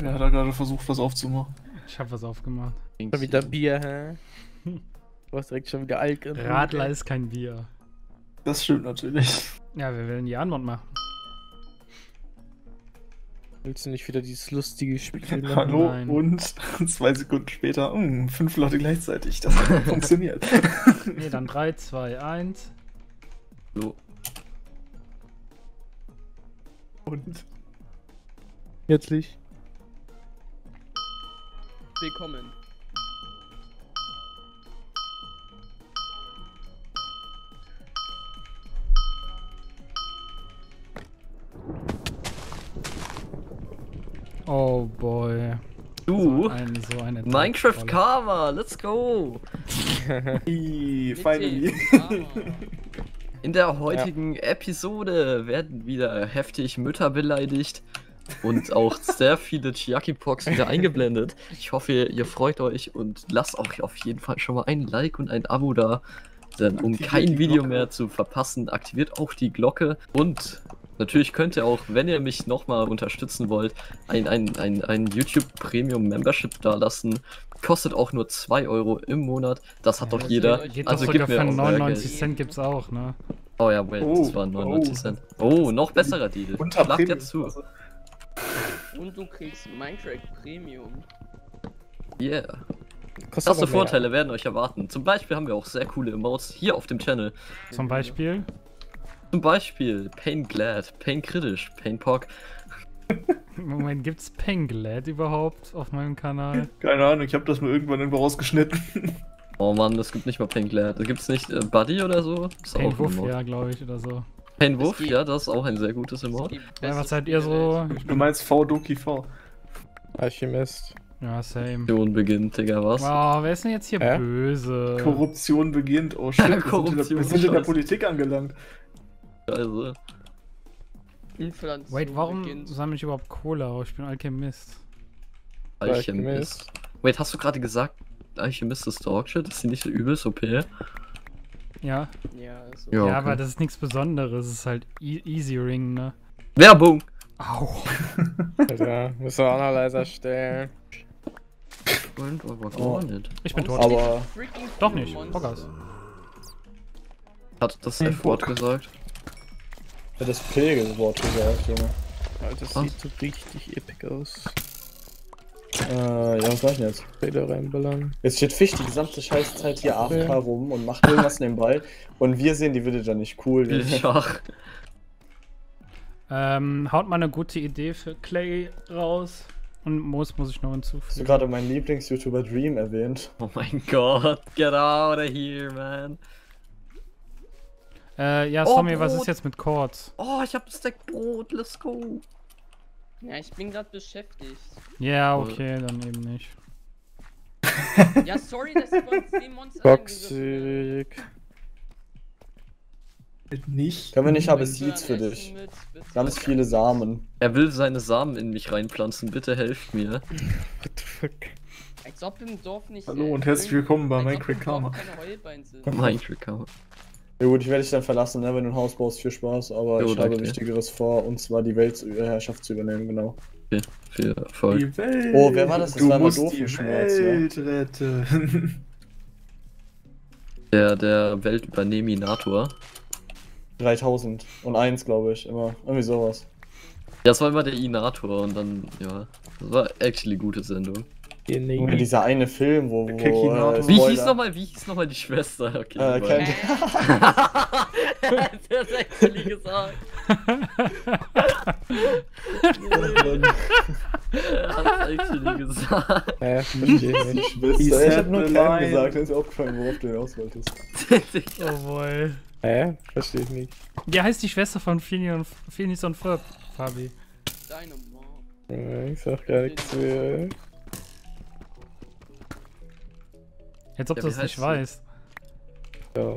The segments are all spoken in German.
Wer hat da gerade versucht, was aufzumachen? Ich hab was aufgemacht. Schon wieder Bier, hä? Du hast direkt schon wieder Alk. Radler ist kein Bier. Das stimmt natürlich. Ja, wir werden die Anmod machen. Willst du nicht wieder dieses lustige Spiel machen? Hallo. Nein. Und 2 Sekunden später, 5 Leute gleichzeitig. Das hat funktioniert. Nee, dann 3, 2, 1. Hallo. Und? Herzlich. Willkommen. Oh boy. Du! So eine Minecraft Karma, let's go! Finally! In der heutigen Episode werden wieder heftig Mütter beleidigt und auch sehr viele Chiaki-Pox wieder eingeblendet. Ich hoffe, ihr freut euch und lasst auch auf jeden Fall schon mal ein Like und ein Abo da, denn um kein Video mehr zu verpassen, aktiviert auch die Glocke und... Natürlich könnt ihr auch, wenn ihr mich nochmal unterstützen wollt, ein YouTube Premium Membership da lassen. Kostet auch nur 2 Euro im Monat. Das hat doch jeder. Also gibt mir auch 99 Cent gibt's auch, ne? Oh ja, wait, das waren 99 Cent. Oh, noch besserer Deal. Schlagt jetzt zu. Und du kriegst Minecraft Premium. Yeah. Krasse Vorteile werden euch erwarten. Zum Beispiel haben wir auch sehr coole Emotes hier auf dem Channel. Zum Beispiel? Zum Beispiel Painglad, Painkritisch, Painpock. Moment, gibt's Painglad überhaupt auf meinem Kanal? Keine Ahnung, ich habe das mir irgendwann rausgeschnitten. Oh Mann, es gibt nicht mal Painglad. Gibt's nicht Buddy oder so? Painwuff, ja, glaube ich, oder so. Painwuff, ja, das ist auch ein sehr gutes Emote. Ja, was seid ihr so? Du meinst V-Doki V. Alchemist. Ja, same. Korruption beginnt, Digga, was? Wow, wer ist denn jetzt hier böse? Korruption beginnt, oh shit, wir sind in der Politik angelangt. Also. Wait, warum sammle ich überhaupt Cola aus? Ich bin Alchemist. Alchemist? Wait, hast du gerade gesagt, Alchemist ist Dogshit? Ist die nicht so übelst OP? Ja. Ja, okay. Ja, aber das ist nichts Besonderes. Es ist halt Easy Ring, ne? Werbung! Au! Alter, müssen wir auch noch leiser stellen. Oh. Ich bin tot. Aber... Doch nicht, Pockers. Hat das F-Wort gesagt? Ja, das Pegel-Wort gesagt, Junge. Alter, das sieht so richtig epic aus. Ja, was mach ich denn jetzt? Peter reinballern. Jetzt steht Fisch die gesamte Scheißzeit hier AFK rum und macht irgendwas nebenbei. Und wir sehen die Villager nicht cool. Schach. Haut mal eine gute Idee für Clay raus. Und Moos muss ich noch hinzufügen. Hast du gerade meinen Lieblings-YouTuber Dream erwähnt? Oh mein Gott, get out of here, man. Ja, Tommy, was ist jetzt mit Quartz? Oh, ich hab ein Stack Brot, let's go. Ja, ich bin gerade beschäftigt. Ja, okay, dann eben nicht. Ja, sorry, dass ich von 10 Monster angegriffen bin. Nicht. Können wir nicht, habe es Seeds für dich. Ganz viele Samen. Er will seine Samen in mich reinpflanzen, bitte helft mir. What the fuck? Als ob im Dorf nicht... Hallo und herzlich willkommen bei Minecraft Karma. Minecraft Karma. Ja gut, ich werde dich dann verlassen, ne? Wenn du ein Haus baust, viel Spaß, aber ich habe Wichtigeres vor, und zwar die Weltherrschaft zu übernehmen, genau. Okay, viel Erfolg. Die Welt. Oh, wer war das? Das war mal doof im Schmerz, ja. Retten. Der Weltüberneminator. 3001, glaube ich, immer. Irgendwie sowas. Ja, das war immer der Inator und dann, ja. Das war actually gute Sendung. Oder dieser eine Film, wo wie hieß nochmal die Schwester? Okay, das hast du actually gesagt. Ja, die Schwester. Ich hab nur Cam gesagt, dann ist mir aufgefallen, worauf du hinaus wolltest. Oh boy. Versteh ich nicht. Wie heißt die Schwester von Phoenix und Ferb, Fabi? Deine Mom. Ich sag gar nichts mehr. Als ob du es nicht weißt. Ja.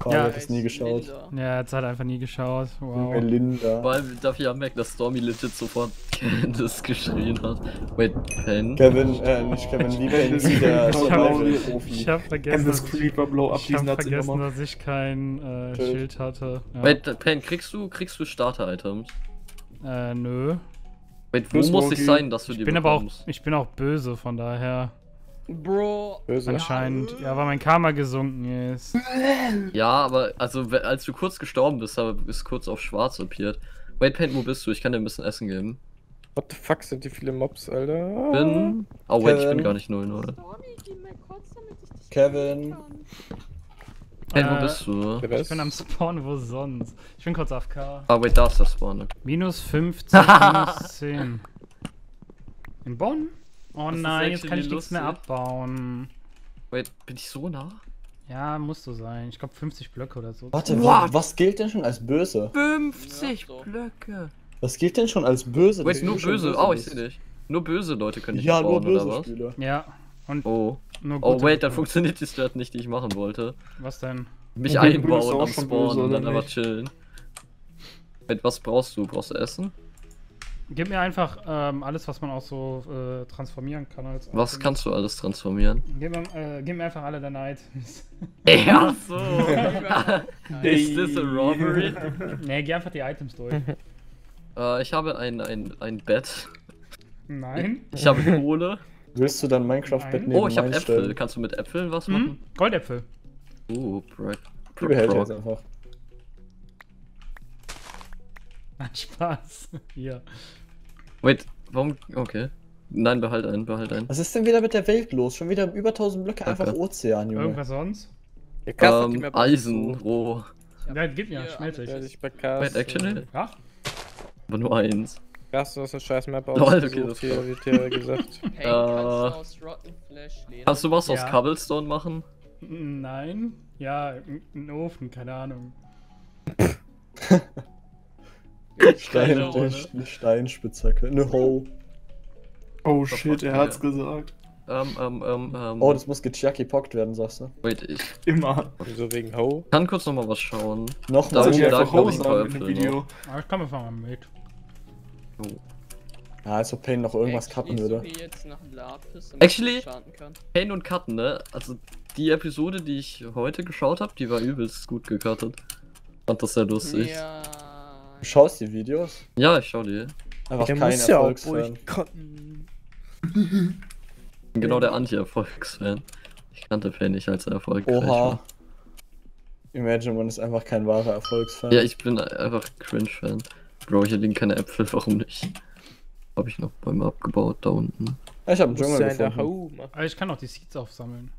Paul hat es nie geschaut. Linda. Ja, jetzt hat er einfach nie geschaut. Wow. Linda. Vor allem darf ich ja merken, dass Stormy legit sofort Candice geschrien hat. Wait, Pen? Kevin, nicht Kevin, lieber Indy, der Survival-Profi. Ich hab vergessen, dass ich kein Schild hatte. Ja. Wait, Pen, kriegst du Starter-Items? Nö. Wait, wo muss ich sein, dass du die bekommst? Ich bin auch böse, von daher. Bro. Böse. Anscheinend. Ja, weil mein Karma gesunken ist. Ja, aber also als du kurz gestorben bist, aber bist kurz auf schwarz appeared. Wait, Paint, wo bist du? Ich kann dir ein bisschen Essen geben. What the fuck, sind die viele Mobs, Alter? Bin... Oh, wait, ich bin gar nicht 0-0. Kevin. Hey, wo bist du? Ich bin am Spawn, wo sonst? Ich bin kurz AFK. Ah, wait, da ist der Spawn. Minus 15, minus 10. In Bonn? Oh nein, jetzt kann ich nichts mehr abbauen. Wait, bin ich so nah? Ja, musst du sein. Ich glaube 50 Blöcke oder so. Warte, was gilt denn schon als böse? 50 Blöcke! Was gilt denn schon als böse? Wait, nur böse. Oh, ich seh dich. Nur böse Leute können nicht abbauen, oder was? Ja, nur böse Spieler. Ja. Und oh wait, dann funktioniert die Strat nicht, die ich machen wollte. Was denn? Mich einbauen am Spawn und dann aber chillen. Mit was brauchst du? Brauchst du Essen? Gib mir einfach alles, was man auch so transformieren kann. Als was kannst du alles transformieren? Gib mir einfach alle deine Items. Ja, so. Is this a robbery? Nee, geh einfach die Items durch. Ich habe ein Bett. Nein. Ich habe Kohle. Willst du dann Minecraft-Bett nehmen? Oh, ich hab Äpfel. Kannst du mit Äpfeln was machen? Goldäpfel. Oh, du behältst jetzt einfach. Nein, Spaß. Ja. Wait, warum? Okay. Nein, behalt einen, behalt einen. Was ist denn wieder mit der Welt los? Schon wieder über 1000 Blöcke einfach Ozean, Junge. Irgendwas sonst? Eisen, Roh. Nein, gib mir, schmelze ich. Wait, Action? Ja? Aber nur eins. Hast du aus der scheiß Map ausgesucht, wie Thea gesagt. Hey, kannst du was aus Cobblestone machen? Nein. Ja, einen Ofen, keine Ahnung. Eine Steinspitzhacke, eine Hoe. Oh shit, er hat's gesagt. Oh, das muss gechuckypockt werden, sagst du? Wait, ich. Immer. Wieso wegen Hoe? Kann kurz nochmal was schauen. Nochmal, da ich Hoe sagen in dem Video. Aber ich kann mir fangen mit. Oh. Ah, als ob Pain noch irgendwas cutten würde. Actually, Pain und Cutten, ne? Also die Episode, die ich heute geschaut habe, die war übelst gut gecuttet. Fand das sehr lustig. Ja. Du schaust die Videos? Ja, ich schau die. Einfach der kein Erfolgsfan. Genau, der Anti-Erfolgsfan. Ich kannte Pain nicht als Erfolgsfan. Oha. Imagine, man ist einfach kein wahrer Erfolgsfan. Ja, ich bin einfach Cringe-Fan. Bro, hier liegen keine Äpfel, warum nicht? Hab ich noch Bäume abgebaut da unten. Ich hab einen Dschungel gefunden. Ich kann auch die Seeds aufsammeln.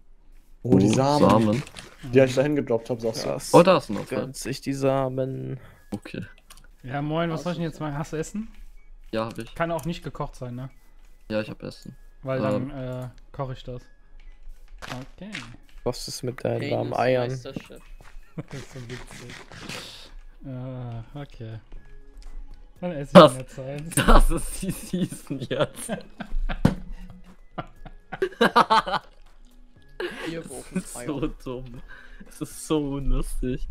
Oh, die Samen. Die ich da hingedroppt hab, sagst du. Oh, da ist ein Opfer. Ganz ich die Samen. Okay. Ja, moin, was soll ich denn jetzt machen? Hast du Essen? Ja, hab ich. Kann auch nicht gekocht sein, ne? Ja, ich hab Essen. Weil dann koche ich das. Okay. Was ist mit deinen warmen Eiern? Das ist so witzig. Okay. Dann esse ich in der Zeit. Das ist die Season jetzt. Das ist so dumm. Es ist so unlustig.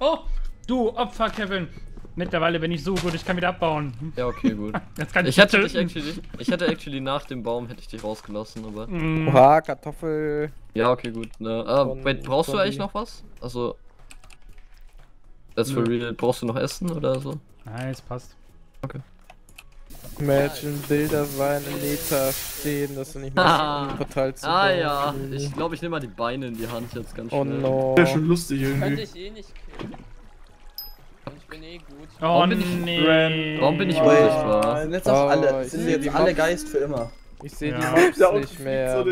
Oh, du Opfer, Kevin. Mittlerweile bin ich so gut, ich kann wieder abbauen. Ja, okay, gut. Jetzt kann ich ich hätte actually nach dem Baum hätte ich dich rausgelassen, aber... Oha, Kartoffel. Ja, okay, gut. Ne. Wait, brauchst du eigentlich noch was? Also... for real, brauchst du noch Essen oder so? Nein, es passt. Okay. Imagine Bilder waren in Neta stehen, dass du nicht mehr verteilt zu ja. Ich glaube, ich nehme mal die Beine in die Hand jetzt ganz schnell. Oh no. Wäre schon lustig irgendwie. Kann ich eh nicht killen. Ich bin eh gut. Oh nee. Warum bin ich unsichtbar? Jetzt auch alle. Sind jetzt alle Geist für immer. Ich sehe die Mobs nicht mehr.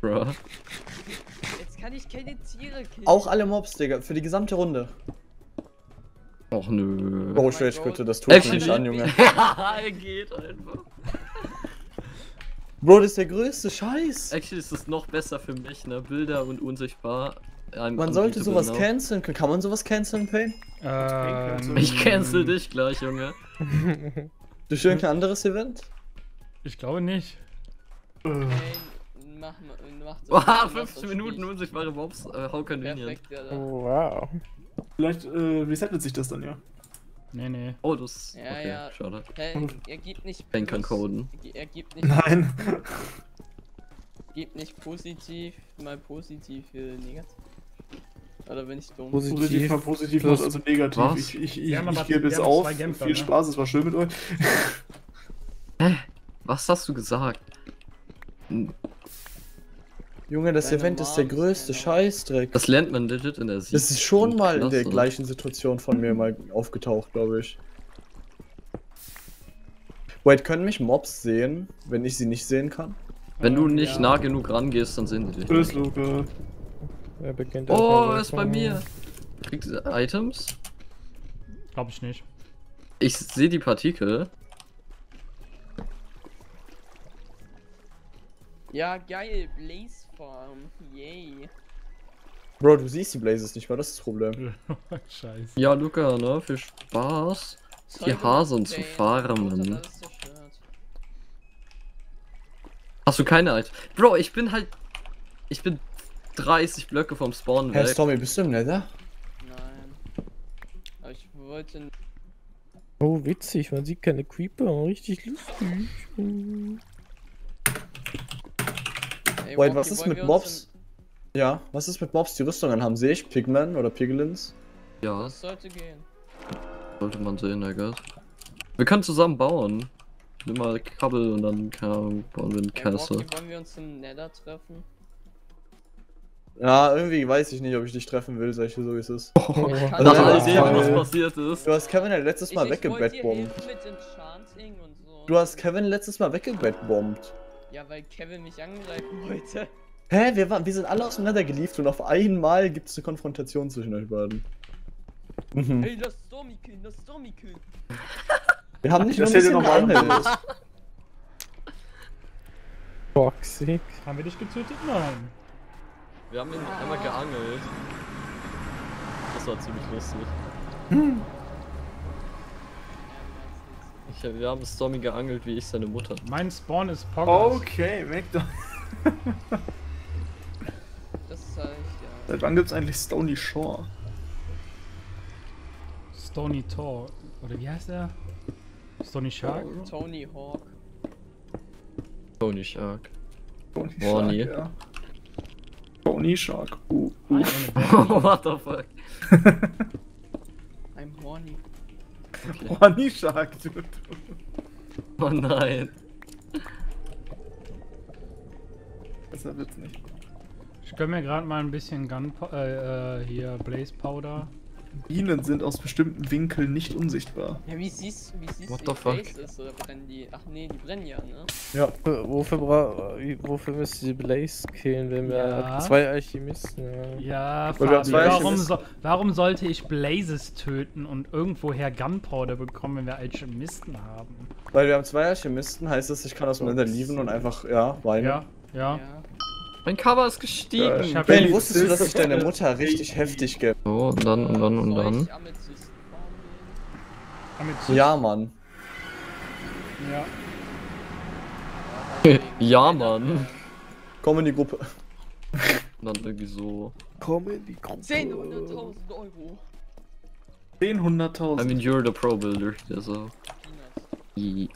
Bro. Jetzt kann ich keine Tiere killen. Auch alle Mobs, Digga. Für die gesamte Runde. Och nö. Oh, ich bitte, das tut mich an, Junge. Ja, er geht einfach. Bro, das ist der größte Scheiß. Actually ist das noch besser für mich, ne? Bilder und unsichtbar. Man sollte sowas canceln. Kann man sowas canceln, Pain? Ich cancel dich gleich, Junge. Durch irgendein anderes Event? Ich glaube nicht. Pain, mach 15 Minuten unsichtbare Mobs. How convenient. Oh, wow. Vielleicht resettet sich das dann, ja. Nee. Oh, das... Ja, okay, ja. Schade. Er gibt nicht... Pain kann coden. Er gibt nicht... Nein. Gibt nicht positiv, mal positiv, negativ. Alter, wenn ich dumm. Positiv mal positiv, plus also negativ. Was? Ich gebe es auf. Gämpfer, viel Spaß, es war schön mit euch. Hä? Was hast du gesagt? Junge, das Deine Event Mann ist der größte Scheißdreck. Das lernt man legit in der Sicht. Das ist schon mal in der gleichen Situation von mir mal aufgetaucht, glaube ich. Wait, können mich Mobs sehen, wenn ich sie nicht sehen kann? Wenn du nicht nah genug rangehst, dann sehen die dich. Tschüss, Luca. Oh, er ist bei mir. Kriegt ihr Items? Glaube ich nicht. Ich sehe die Partikel. Ja, geil, Blaze Farm, yay. Bro, du siehst die Blazes nicht mal, das ist das Problem. Scheiße. Ja, Luca, ne, viel Spaß, die Hasen zu farmen. Hast du keine Items? Bro, ich bin halt... Ich bin 30 Blöcke vom Spawn weg. Herr Tommy, bist du im Nether? Nein. Aber ich wollte... Oh, witzig, man sieht keine Creeper, richtig lustig. Ey, wait, was ist mit Mobs? Ja, was ist mit Mobs, die Rüstungen haben? Sehe ich Pigmen oder Piglins? Ja. Das sollte gehen. Sollte man sehen, I guess. Wir können zusammen bauen. Nimm mal Kabel und dann bauen wir einen Castle. Wollen wir uns im Nether treffen? Ja, irgendwie weiß ich nicht, ob ich dich treffen will, sag ich dir so, wie es ist. Oh, also, nach all dem, was passiert ist. Du hast Kevin ja letztes Mal weggebettbombt. Du hast Kevin letztes Mal weggebettbombt. Ja, weil Kevin mich angreifen wollte. Hä? Wir sind alle auseinander geliefert und auf einmal gibt es eine Konfrontation zwischen euch beiden. Mhm. Hey, lass Stormy killen, lass Stormy killen. Wir haben nicht normal. Toxic. Haben wir dich getötet? Nein. Wir haben ihn einmal geangelt. Das war ziemlich lustig. Hm. Wir haben Stormy geangelt, wie ich seine Mutter. Mein Spawn ist Poggers. Okay, weg da. Das ist halt, ja. Seit wann gibt's eigentlich Stony Shore? Stony Tor. Oder wie heißt er? Stony Shark? Oh, Tony Hawk. Tony Shark. Tony Shark, ja. Tony Shark. Oh, what the fuck? I'm horny. Okay. Horny Shark, dude. Oh nein. Besser wird's nicht. Ich gönn mir gerade mal ein bisschen Gunpowder, hier Blaze Powder. Bienen sind aus bestimmten Winkeln nicht unsichtbar. Ja, wie siehst What the fuck? Ist, oder brennen die? Ach nee, die brennen ja, ne? Ja, wofür müsst ihr die Blaze killen, wenn wir zwei Alchemisten haben? Ja, Fabi, warum sollte ich Blazes töten und irgendwoher Gunpowder bekommen, wenn wir Alchemisten haben? Weil wir haben zwei Alchemisten, heißt das, ich kann aus dem Nether lieven und einfach, weinen. Ja. Mein Cover ist gestiegen. Ja, Ben, wusstest du, dass ich deine Mutter richtig heftig gebe? So, und dann. Ja, Mann. Ja. Ja, Mann. Komm in die Gruppe. Und dann irgendwie so. Komm in die Gruppe. 10.000 Euro. 10.000. I mean, you're the pro builder, also. Yeah.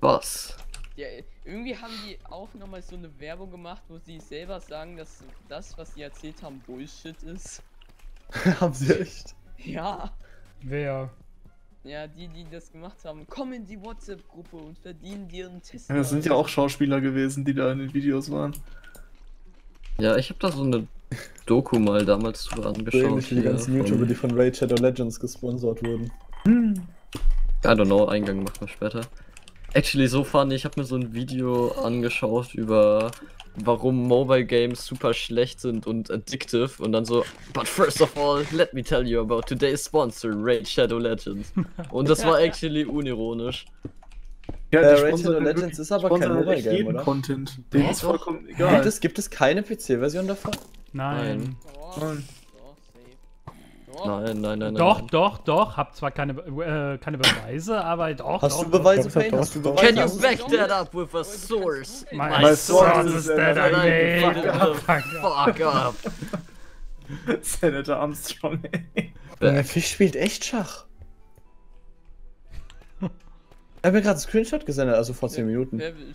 Was? Ja, irgendwie haben die auch nochmal so eine Werbung gemacht, wo sie selber sagen, dass das, was sie erzählt haben, Bullshit ist. Haben sie echt? Ja. Wer? Ja, die das gemacht haben. Komm in die WhatsApp-Gruppe und verdienen dir einen Test. Ja, das sind ja auch Schauspieler gewesen, die da in den Videos waren. Ja, ich habe da so eine Doku mal damals drüber angeschaut. Ähnlich wie die ganzen YouTuber, die von Raid Shadow Legends gesponsert wurden. I don't know, Eingang macht man später. Actually, so funny, ich habe mir so ein Video angeschaut über warum Mobile Games super schlecht sind und addictive und dann so, but first of all, let me tell you about today's sponsor, Raid Shadow Legends. Und das war actually unironisch. Ja, Raid Shadow Legends ist aber kein Mobile Game, oder? Content. Der ist vollkommen egal. Gibt es keine PC-Version davon? Nein. Nein. Doch. Hab zwar keine Beweise, aber doch. Hast du Beweise? Can you back that up with a source? My source is that I made. Fuck up. Senator Armstrong, ey. Der Fisch spielt echt Schach. Er hat mir gerade einen Screenshot gesendet, also vor 10 Minuten. Wer will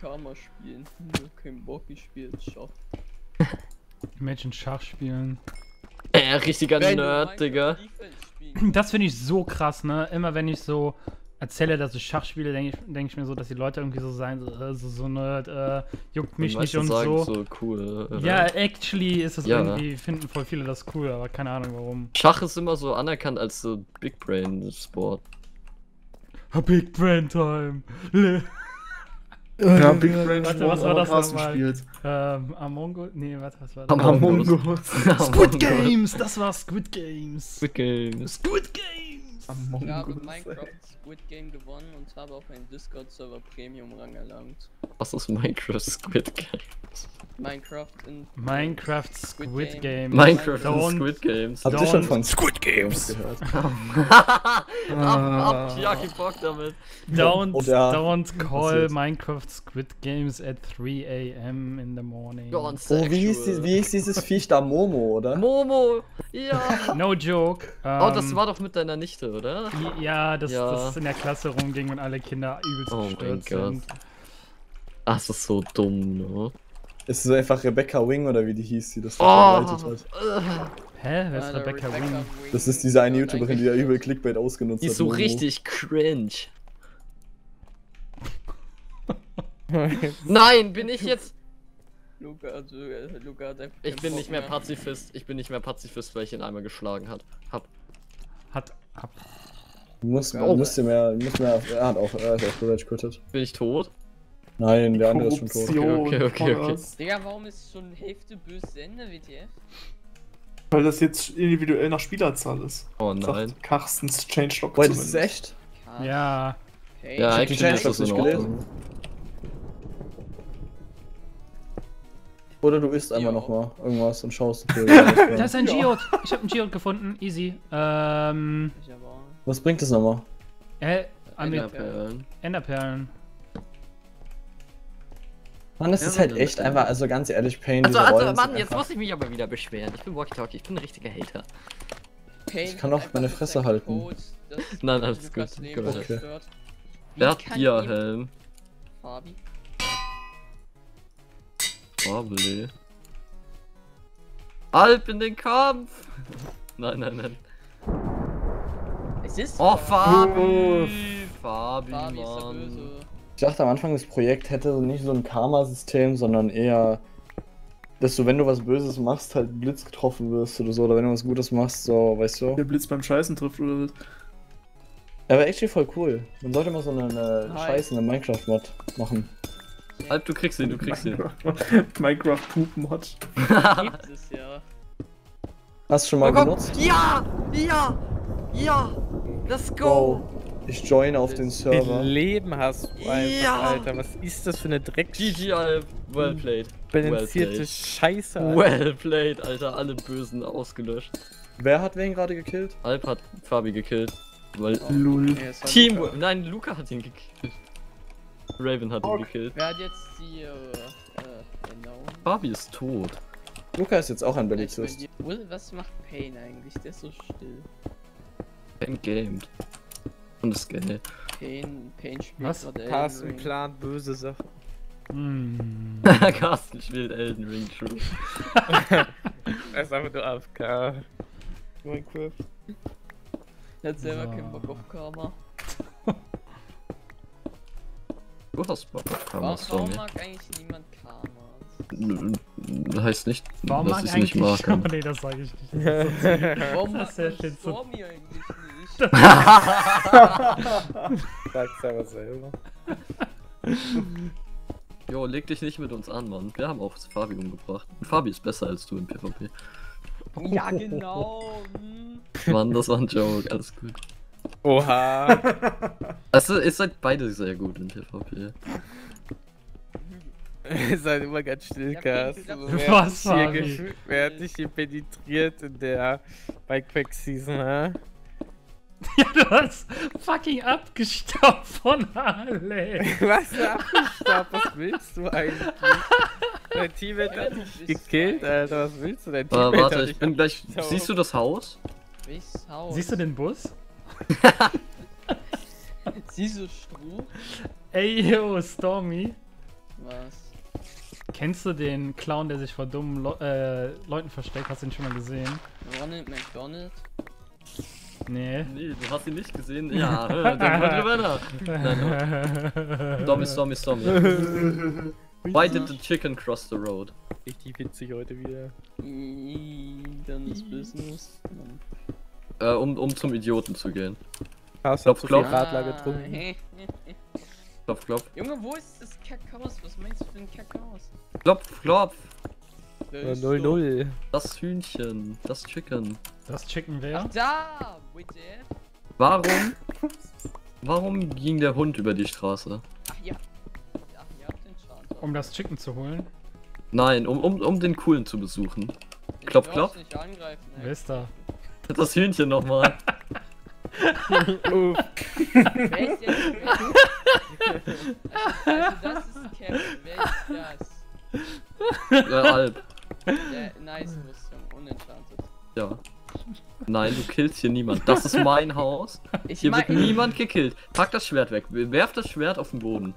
Karma spielen? Kein Bock, ich spiele Schach. Imagine Schach spielen. Richtiger Nerd, Digga. Das finde ich so krass, ne? Immer wenn ich so erzähle, dass ich Schach spiele, denk ich mir so, dass die Leute irgendwie so sein, so Nerd, juckt mich nicht und so. So cool, ja, actually ist das ja, irgendwie, finden voll viele das cool, aber keine Ahnung warum. Schach ist immer so anerkannt als so Big Brain Sport. A Big Brain Time. Ja, Big Brain Sport. Was war das nochmal? Among Us? Nee, warte, was war das? Among Us. Squid Games! Das war Squid Games. Squid Games. Squid Games! Among Us. Ich habe Minecraft Squid Game gewonnen und habe auf einen Discord-Server Premium-Rang erlangt. Was ist Minecraft Squid Games? Minecraft Squid Game. Minecraft und Squid Games. Habt ihr schon von Squid Games gehört? Jackie Bock damit. Don't call Minecraft Squid Games at 3 AM in the morning. Oh, wie ist dieses Viech da? Momo, oder? Momo! Ja! No joke. Oh, das war doch mit deiner Nichte, oder? Ja, das ist in der Klasse rumging und alle Kinder übelst gestört sind. Ach, das ist so dumm, ne? Es ist einfach Rebecca Wing oder wie die hieß, die das verbreitet hat. Hä? Wer ist Rebecca Wing? Das ist diese eine YouTuberin, die da übel Clickbait ausgenutzt hat. Die ist so richtig cringe. Nein, bin ich jetzt... Luca hat einfach... Ich bin nicht mehr Pazifist. Ich bin nicht mehr Pazifist, weil ich ihn einmal geschlagen habe. Muss mehr... Er hat auch Rage quittet. Bin ich tot? Nein, der andere ist schon tot. Okay. Digga, warum ist schon Hälfte böse Ende, WTF? Weil das jetzt individuell nach Spielerzahl ist. Oh nein. Sagt Carstens Changelog. Wait, das ist echt? Ja. Hey. Ja, ich hab die Changelog nicht gelesen. Oder du isst einmal nochmal irgendwas und schaust. Da ist ein Geode. Ich hab einen Geode gefunden. Easy. Was bringt das nochmal? Enderperlen. Enderperlen. Mann, das ist halt echt einfach, also ganz ehrlich, Pain. Also Mann, jetzt muss ich mich aber wieder beschweren. Ich bin Walkie-Talkie, ich bin ein richtiger Hater. Pain, ich kann auch meine Fresse halten. Nein, alles gut. Okay. Wer hat hier Helm? Fabi. Fabi. Alp in den Kampf! Nein. Es ist. Oh, Fabi! Fabi, Mann. Ich dachte am Anfang, das Projekt hätte nicht so ein Karma-System, sondern eher, dass du, wenn du was Böses machst, halt Blitz getroffen wirst oder so, oder wenn du was Gutes machst, so, weißt du? Der Blitz beim Scheißen trifft oder was? Ja, aber actually voll cool. Man sollte mal so eine Scheiße, eine Minecraft-Mod machen. Alp, du kriegst ihn, Minecraft-Poop-Mod. Gibt es ja. Hast du schon mal genutzt? Ja! Ja! Let's go! Wow. Ich join auf den Server. Wie Leben hast du einfach, Alter. Was ist das für eine Dreck? GG, Alp. Well played. Balancierte Scheiße, Alter. Well played, Alter. Alle Bösen ausgelöscht. Wer hat wen gerade gekillt? Alp hat Fabi gekillt. Weil Lul. Team... Nein, Luca hat ihn gekillt. Raven hat ihn gekillt. Wer hat jetzt die... Fabi ist tot. Luca ist jetzt auch ein Ballizist. Was macht Pain eigentlich? Der ist so still. Pain gamed. Und das Geld. Pain spielt was? Carsten plant böse Sachen. Carsten spielt Elden Ring, true. Er ist einfach nur AFK. Minecraft. Er hat selber keinen Bock auf Karma. Du hast Bock auf Karma, sorry. Warum mag eigentlich niemand Karma? Das heißt nicht, warum dass ich nicht mag. Warum mag eigentlich das sag ich nicht. Warum mag das Stormy eigentlich nicht? Sag's aber selber. Jo, leg dich nicht mit uns an, Mann. Wir haben auch Fabi umgebracht. Und Fabi ist besser als du im PvP. Ja, genau. Mann, das war ein Joke. Alles gut. Oha. Also, ihr seid beide sehr gut im PvP. Ihr seid immer ganz still, Carsten. Was, Fabi? Wer hat dich hier penetriert in der Bikepack-Season, hä? Ja, du hast fucking abgestaubt von Alex. Was abgestaubt? Was willst du eigentlich? Dein Teammate hat dich gekillt, Alter. Was willst du denn? Warte, ich bin gleich... Siehst du das Haus? Welches Haus? Siehst du den Bus? Siehst du Stroh? Ey, yo, Stormy. Was? Kennst du den Clown, der sich vor dummen Leuten versteckt? Hast du ihn schon mal gesehen? Ronald McDonald? Nee. Nee, du hast ihn nicht gesehen? Ja, denk mal drüber nach. Nein, Dummy. Why did the chicken cross the road? Richtig witzig heute wieder. Dann ist Business. Um zum Idioten zu gehen. Klopf, klopf. Klopf, klopf. Junge, wo ist das Kackhaus? Was meinst du für ein Kackhaus? Klopf, klopf. 0-0. Das Hühnchen. Das Chicken. Das Chicken wäre? Ach da! Bitte. Warum? Warum ging der Hund über die Straße? Ach ja. Ach ja, den Schaden. Um das Chicken zu holen? Nein, um den Coolen zu besuchen. Ich klopf, klopf. Nicht angreifen, ey. Wer ist da? Das Hühnchen nochmal. Uff. Also das ist Kevin, wer ist das? Der Alp. Der nice Rüstung, unentschantet. Ja. Nein, du killst hier niemand. Das ist mein Haus. Hier wird niemand gekillt. Pack das Schwert weg. Werf das Schwert auf den Boden.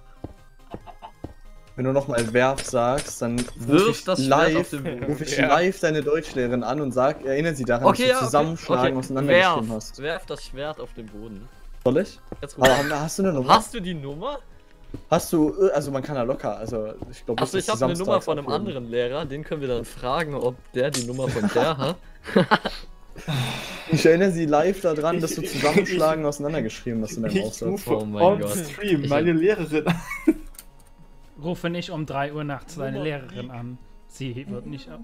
Wenn du nochmal werf sagst, dann ruf ich live deine Deutschlehrerin an und sag, erinnert sie daran, dass du zusammenschlagen auseinandergeschrieben hast. Werf das Schwert auf den Boden. Soll ich? Jetzt ruf. Aber hast du eine Nummer? Hast du die Nummer? Hast du, also man kann ja locker, also ich glaube... Achso, ich habe eine Nummer von einem anderen Lehrer, den können wir dann fragen, ob der die Nummer von der hat. Ich erinnere sie live daran, dass du zusammenschlagen auseinandergeschrieben hast in deinem Aufsatz. Ich rufe on stream meine Lehrerin an. Rufe nicht um 3 Uhr nachts deine Lehrerin an. Sie wird nicht ab.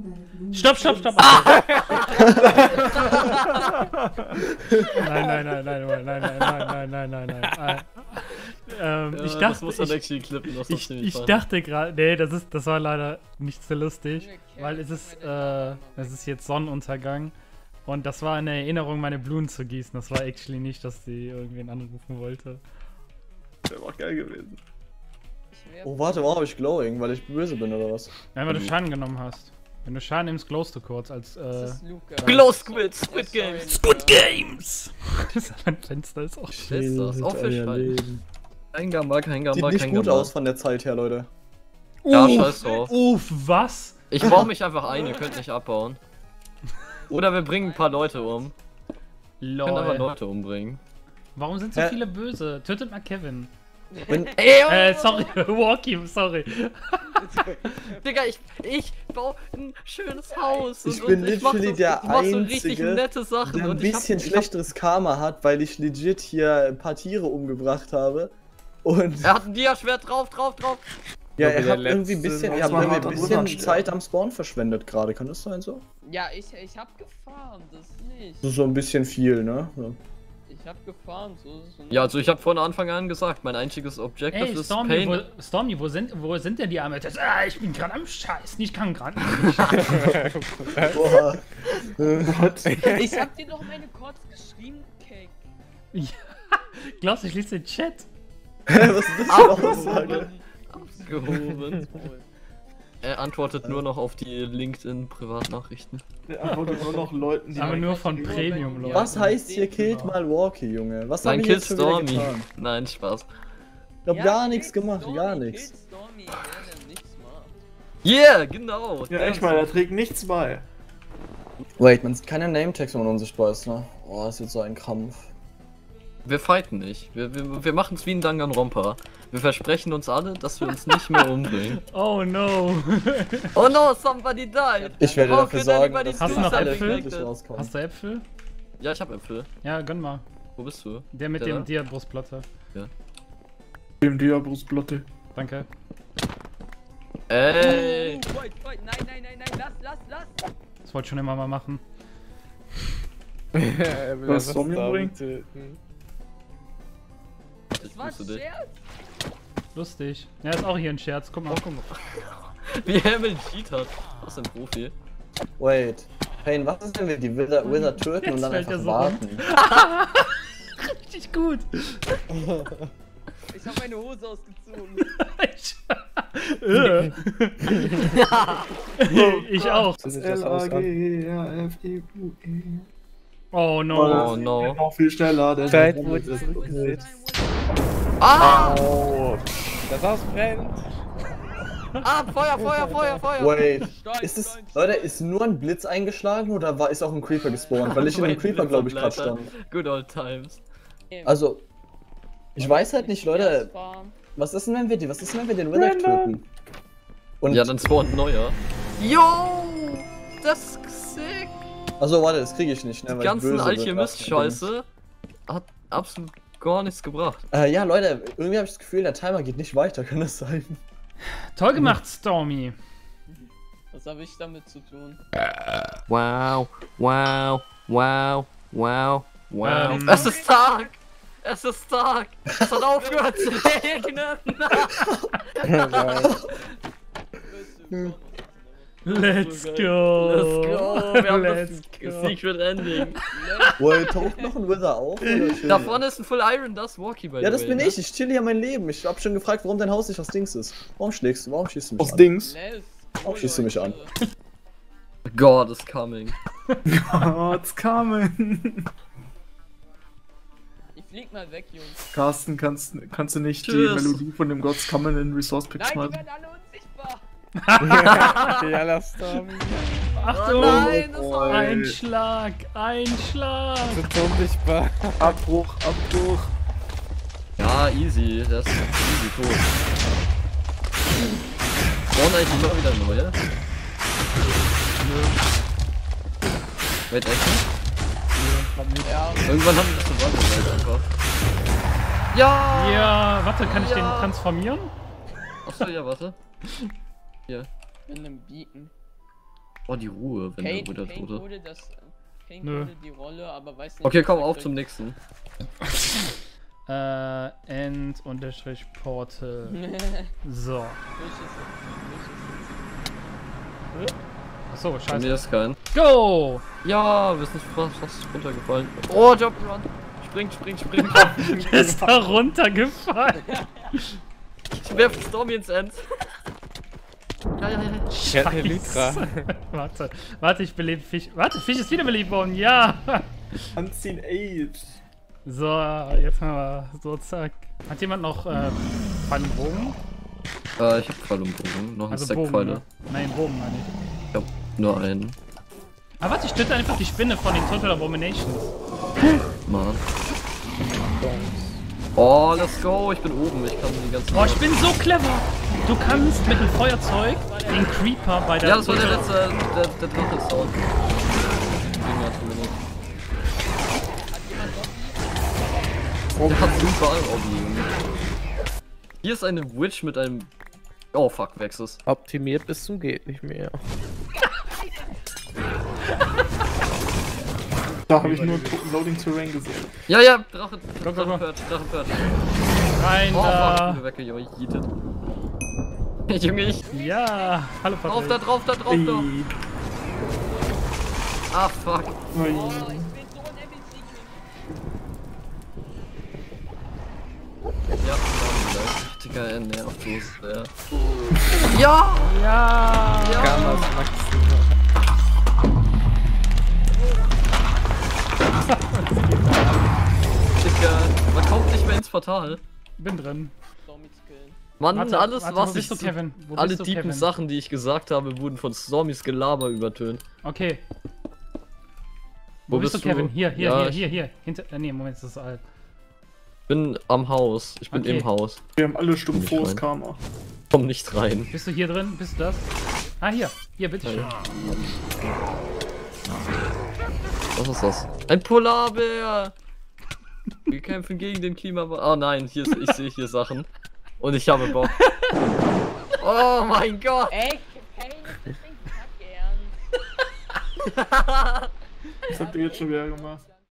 Stopp, stopp, stopp! Nein. Ich dachte, ich dachte gerade, nee, das war leider nicht so lustig, weil es ist jetzt Sonnenuntergang und das war eine Erinnerung, meine Blumen zu gießen. Das war actually nicht, dass sie irgendwen anrufen wollte. Wäre auch geil gewesen. Oh, warte, warum habe ich Glowing? Weil ich böse bin oder was? Nein, weil du Schaden genommen hast. Wenn du Schaden nimmst, glowst du kurz als Glow Squid, Squid Games, Squid Games! Das Fenster ist auch scheiße. Das ist auch für Kein Gamma. Sieht nicht gut aus von der Zeit her, Leute. Ja, scheiß drauf. Uff, was? Ich baue mich einfach ein, ihr könnt nicht abbauen. Oder wir bringen ein paar Leute um. Wir können aber Leute umbringen. Warum sind so viele böse? Tötet mal Kevin. Sorry, Walkie, sorry. Digga, ich baue ein schönes Haus. Ich bin literally der Einzige, der ein bisschen schlechteres Karma hat, weil ich legit hier ein paar Tiere umgebracht habe. Und er hat ein Diaschwert drauf. Ja, er hat irgendwie ein bisschen Zeit am Spawn verschwendet gerade, kann das sein so? Ja, ich hab gefarmt, das nicht. Das ist so ein bisschen viel, ne? Ja. Ich hab gefahren, so ist es nicht. Ja, also ich hab von Anfang an gesagt, mein einziges Objective ist Stormy, Pain. Stormy, wo sind denn die Arme? Ich bin gerade am Scheiß, ich kann gerade nicht. Boah. Ich hab dir doch meine Chords geschrieben, Cake. Ja, glaubst du, ich lese den Chat? Was ist das für eine Aussage? Abgehoben. Er antwortet nur noch auf die LinkedIn-Privatnachrichten. Er antwortet nur noch Leuten, die... Aber nur von Premium-Leuten. Was heißt hier, killt mal Walkie, Junge? Was haben wir jetzt schon wieder getan? Nein, Spaß. Ich hab gar nichts gemacht, gar nichts. Yeah, genau. Ja, echt mal, er trägt nichts bei. Wait, man sieht keine Name-Tags, wenn man uns speist, ne? Oh, das ist jetzt so ein Krampf. Wir fighten nicht. Wir machen es wie ein Danganronpa. Wir versprechen uns alle, dass wir uns nicht mehr umbringen. Oh no. Oh no, somebody died. Ich werde dafür sorgen, dass du noch Äpfel? Hast du Äpfel? Ja, ich hab Äpfel. Ja, gönn mal. Wo bist du? Der mit dem Dia-Brustplatte. Ja. Dem Dia-Brustplatte. Danke. Ey. Nein, lass. Das wollte ich schon immer mal machen. Er will was Zombie umbringen? Ich wusste dich. Lustig. Ja, ist auch hier ein Scherz. Guck mal. Wie Hamilton cheatet. Was ein Profi. Wait. Payne, was ist denn, wenn die Wizard töten und dann einfach warten? Richtig gut. Ich hab meine Hose ausgezogen. Ich auch. LAGAFEUE. Oh no. Oh no. Noch viel schneller. Ah! Oh, das Haus brennt! Ah, Feuer, Feuer, Feuer, Feuer! Wait, ist es, Leute, ist nur ein Blitz eingeschlagen oder war, ist auch ein Creeper gespawnt? Weil ich in einem Creeper, glaube ich, gerade stand. Good old times. Also, ich weiß halt nicht, Leute, was ist denn, wenn wir die, was ist denn, wenn wir den Wither töten? Und ja, dann spawnt neuer. Yo! Das ist sick! Achso, warte, das kriege ich nicht, ne? Die ganzen Alchemist-Scheiße hat absolut gar nichts gebracht. Ja, Leute, irgendwie habe ich das Gefühl, der Timer geht nicht weiter, kann das sein? Toll gemacht, Stormy. Was habe ich damit zu tun? Wow, wow, wow, wow, wow. Es ist Tag! Es ist Tag! Es hat aufgehört zu regnen! Let's go! Let's go! Wir haben das Secret Ending. Boah, taucht noch ein Wither auf? Da vorne ist ein Full Iron Dust Walkie bei dir. Ja, das bin ich. Ich chill hier mein Leben. Ich hab schon gefragt, warum dein Haus nicht aus Dings ist. Warum schlägst du? Warum schießt du mich an? Aus Dings? Warum schießt du mich an? God is coming. God's coming. Ich flieg mal weg, Jungs. Carsten, kannst du nicht die Melodie von dem God's coming in Resource Pack schneiden? Nein, die werden alle unsichtbar. Ja, lass da. Achtung! Nein, das war ein Schlag! Ein Schlag! Das ist unsichtbar. Abbruch, Abbruch! Ja, easy, das ist easy tot. Brauchen eigentlich noch wieder neue? Ja. Wait, echt nicht? Ja. Irgendwann haben wir das gewonnen, einfach. Ja! Ja, warte, kann ich den transformieren? Achso, ja, warte. Hier. Mit einem Beacon. Oh, die Ruhe, wenn der Bruder tot ist. Nö. Die Rolle, aber weiß nicht, okay, komm, auf zum nächsten. End-Portal. So. Achso, scheiße. Mir ist kein. Go! Ja, wir sind fast runtergefallen. Oh, Jump Run! Springt, springt, springt. Der ist da runtergefallen. Ich werfe Stormy ins End. Ja. Scheiße. Lytra. Warte, ich belebe Fisch. Warte, Fisch ist wieder belebt worden, ja! Unseen Age. So, jetzt haben wir. So, zack. Hat jemand noch Pfeilenbogen? Ich hab Pfeilenbogen. Noch also ein Stack Pfeile. Ne? Nein, Bogen meine ich. Ich hab nur einen. Aber warte, ich töte einfach die Spinne von den Total Abominations. Mann. Oh, let's go, ich bin oben, ich kann die ganzen... Oh, ich bin so clever! Du kannst mit dem Feuerzeug den Creeper bei der... Ja, das war der letzte, der dritte Sound. Der hat überall aufliegen. Hier ist eine Witch mit einem... Oh fuck, Vexus. Optimiert bis zum geht nicht mehr. Da habe ich nur Loading Terrain gesehen. Ja, Drache, Drache. Rein da! Junge, ich. Ja, hallo Patrick. Drauf da. Ah, fuck. Oh, ich bin so ein NPC. Ja, Digga, er nervt los. Ja! Gamas Maxima. Man kommt nicht mehr ins Portal. Bin drin. Mann, alle tiefen Sachen, die ich gesagt habe, wurden von Stormys Gelaber übertönt. Okay. Wo bist du, Kevin? Hier. Nee, Moment, das ist alt. Bin am Haus. Ich bin im Haus. Wir haben alle stumpfes Karma. Komm nicht rein. Bist du hier drin? Bist du das? Ah, hier. Hier, bitteschön. Was ist das? Ein Polarbär! Wir kämpfen gegen den Klimawandel. Oh nein, ich sehe hier Sachen. Und ich habe Bock. Oh mein Gott! Ey, Kevin, das klingt kacke ernst. Das habt ihr jetzt schon wieder gemacht.